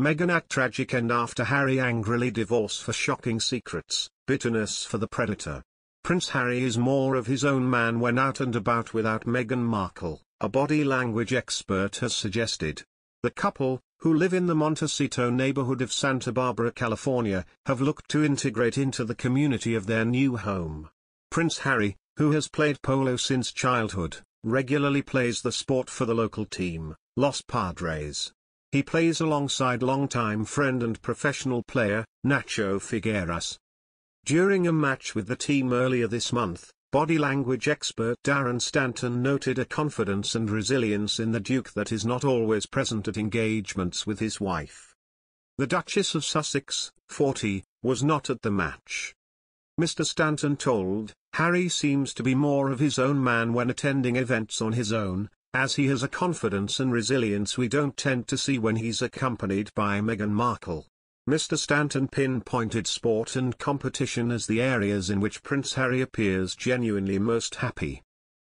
Meghan at tragic end after Harry angrily divorce for shocking secrets, bitterness for the predator. Prince Harry is more of his own man when out and about without Meghan Markle, a body language expert has suggested. The couple, who live in the Montecito neighborhood of Santa Barbara, California, have looked to integrate into the community of their new home. Prince Harry, who has played polo since childhood, regularly plays the sport for the local team, Los Padres. He plays alongside longtime friend and professional player, Nacho Figueras. During a match with the team earlier this month, body language expert Darren Stanton noted a confidence and resilience in the Duke that is not always present at engagements with his wife. The Duchess of Sussex, 40, was not at the match. Mr. Stanton told, "Harry seems to be more of his own man when attending events on his own, as he has a confidence and resilience we don't tend to see when he's accompanied by Meghan Markle." Mr. Stanton pinpointed sport and competition as the areas in which Prince Harry appears genuinely most happy.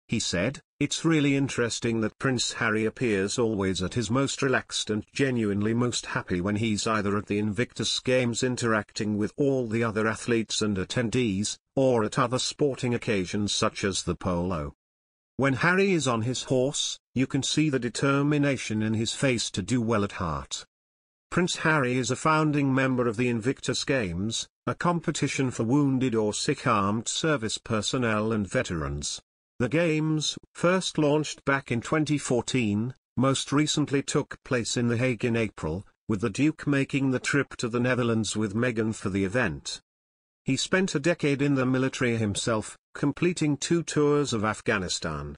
He said, "It's really interesting that Prince Harry appears always at his most relaxed and genuinely most happy when he's either at the Invictus Games interacting with all the other athletes and attendees, or at other sporting occasions such as the polo. When Harry is on his horse, you can see the determination in his face to do well at heart." Prince Harry is a founding member of the Invictus Games, a competition for wounded or sick armed service personnel and veterans. The Games, first launched back in 2014, most recently took place in The Hague in April, with the Duke making the trip to the Netherlands with Meghan for the event. He spent a decade in the military himself, completing 2 tours of Afghanistan.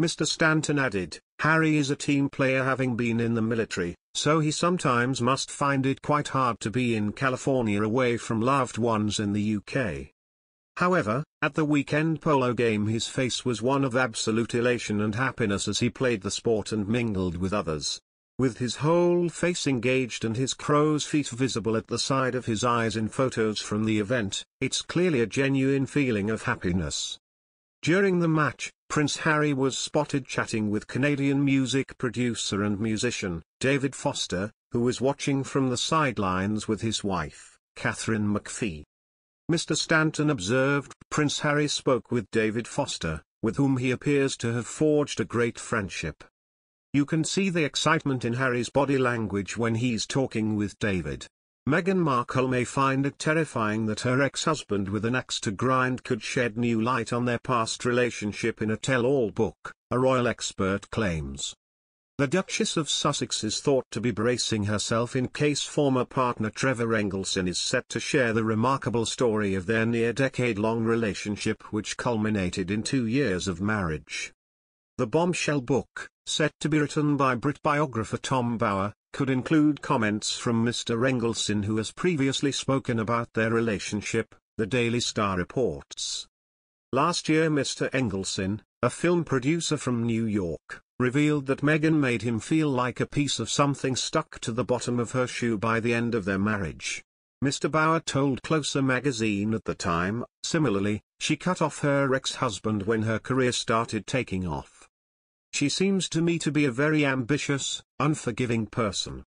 Mr. Stanton added, "Harry is a team player having been in the military, so he sometimes must find it quite hard to be in California away from loved ones in the UK. However, at the weekend polo game his face was one of absolute elation and happiness as he played the sport and mingled with others. With his whole face engaged and his crow's feet visible at the side of his eyes in photos from the event, it's clearly a genuine feeling of happiness." During the match, Prince Harry was spotted chatting with Canadian music producer and musician, David Foster, who was watching from the sidelines with his wife, Catherine McPhee. Mr. Stanton observed, "Prince Harry spoke with David Foster, with whom he appears to have forged a great friendship. You can see the excitement in Harry's body language when he's talking with David." Meghan Markle may find it terrifying that her ex-husband with an axe to grind could shed new light on their past relationship in a tell-all book, a royal expert claims. The Duchess of Sussex is thought to be bracing herself in case former partner Trevor Engelson is set to share the remarkable story of their near-decade-long relationship which culminated in 2 years of marriage. The bombshell book, set to be written by Brit biographer Tom Bauer, could include comments from Mr. Engelson, who has previously spoken about their relationship, the Daily Star reports. Last year Mr. Engelson, a film producer from New York, revealed that Meghan made him feel like a piece of something stuck to the bottom of her shoe by the end of their marriage. Mr. Bauer told Closer magazine at the time, similarly, she cut off her ex-husband when her career started taking off. "She seems to me to be a very ambitious, unforgiving person."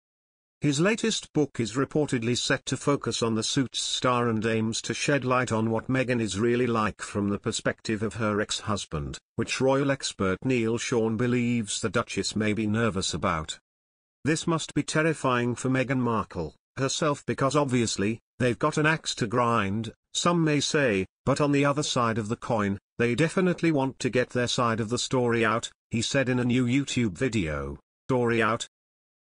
His latest book is reportedly set to focus on the Suits star and aims to shed light on what Meghan is really like from the perspective of her ex-husband, which royal expert Neil Sean believes the Duchess may be nervous about. "This must be terrifying for Meghan Markle herself because obviously, they've got an axe to grind, some may say, but on the other side of the coin, they definitely want to get their side of the story out," he said in a new YouTube video. "Story out,